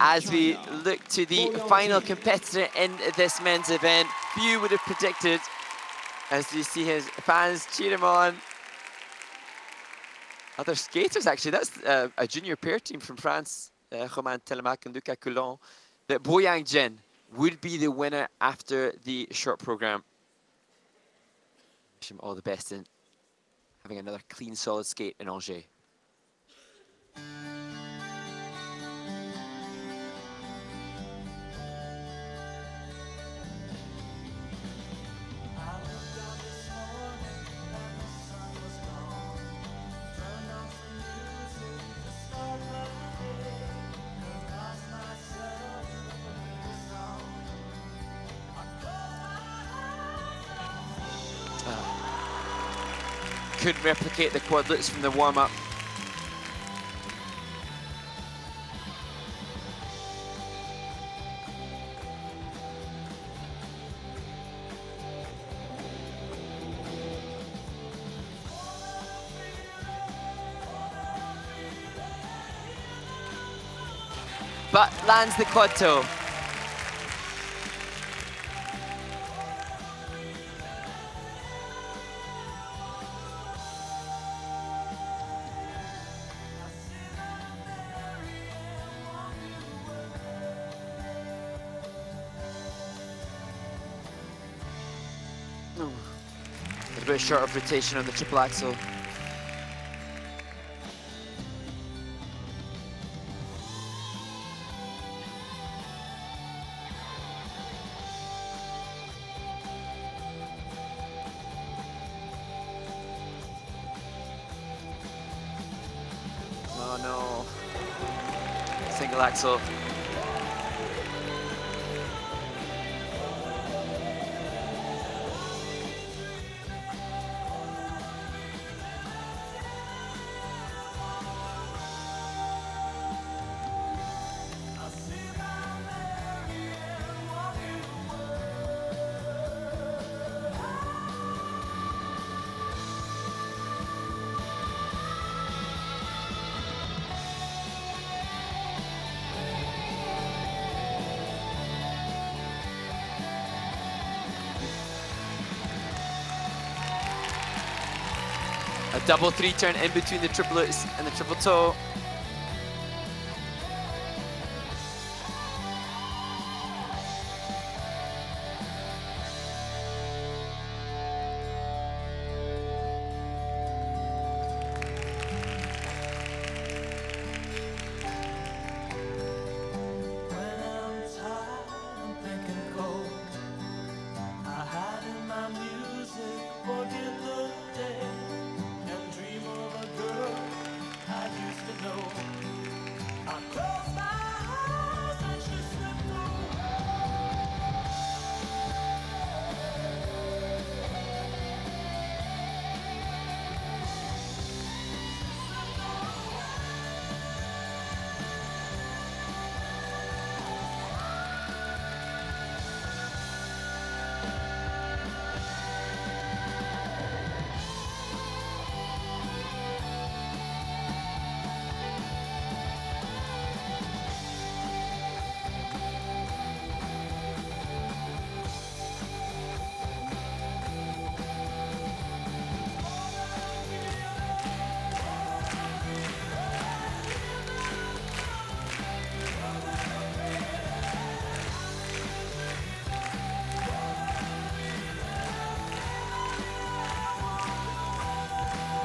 As we look to the final competitor in this men's event, few would have predicted, as you see his fans cheer him on. Other skaters, actually, that's a junior pair team from France, Romain Telemac and Lucas Coulon, that Boyang Jin would be the winner after the short program. Wish him all the best in having another clean, solid skate in Angers. Couldn't replicate the quadlets from the warm-up. But lands the quad toe. A bit short of rotation on the triple axel. Oh no. Single axel. A double three turn in between the triplets and the triple toe.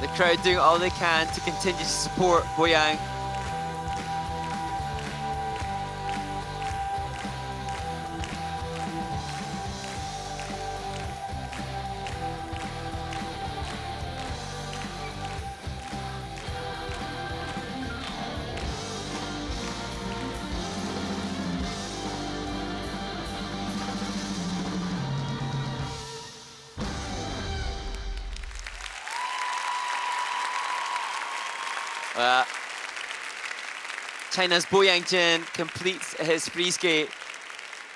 The crowd doing all they can to continue to support Boyang. China's Boyang Jin completes his free skate,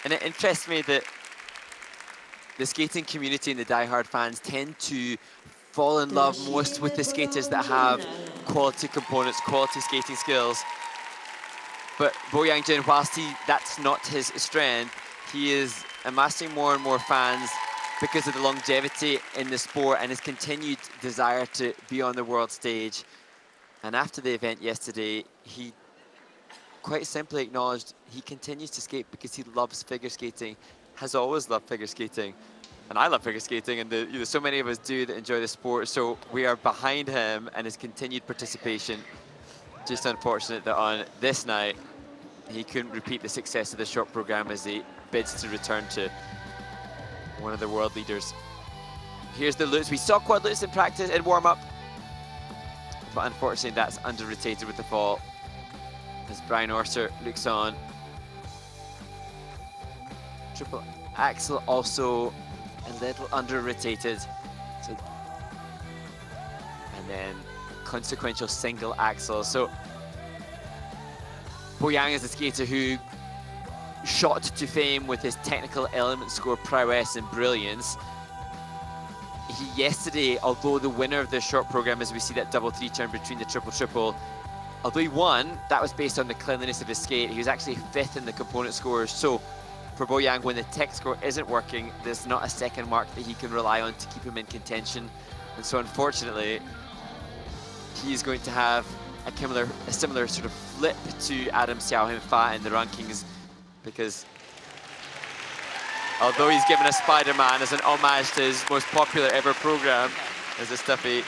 and it interests me that the skating community and the diehard fans tend to fall in love most with the skaters that have quality components, quality skating skills. But Boyang Jin, whilst that's not his strength, he is amassing more and more fans because of the longevity in the sport and his continued desire to be on the world stage. And after the event yesterday, he quite simply acknowledged he continues to skate because he loves figure skating, has always loved figure skating. And I love figure skating, and there's so many of us do that enjoy the sport, so we are behind him and his continued participation. Just unfortunate that on this night, he couldn't repeat the success of the short program as he bids to return to one of the world leaders. Here's the loops. We saw quad loops in practice and warm-up, but unfortunately that's under-rotated with the fall as Brian Orser looks on. Triple axel also a little under-rotated. And then consequential single axel. So Boyang is a skater who shot to fame with his technical element score prowess and brilliance. He yesterday, although the winner of the short program, as we see that double three turn between the triple-triple, although he won, that was based on the cleanliness of his skate. He was actually fifth in the component scores. So for Boyang, when the tech score isn't working, there's not a second mark that he can rely on to keep him in contention. And so unfortunately, he's going to have a similar sort of flip to Adam Siao Him Fa in the rankings, because although he's given a Spider-Man as an homage to his most popular ever program, as a stuffy,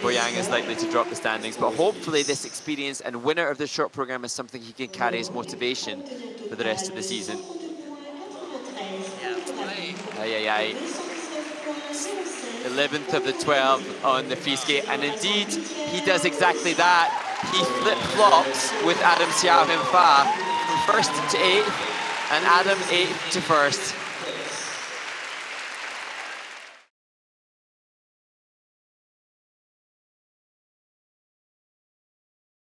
Boyang is likely to drop the standings. But hopefully this experience and winner of the short program is something he can carry as motivation for the rest of the season. Aye, aye, aye. 11th of the 12th on the free skate, and indeed he does exactly that. He flip-flops with Adam Siao Him Fa, from 1st to 8th, and Adam 8th to 1st.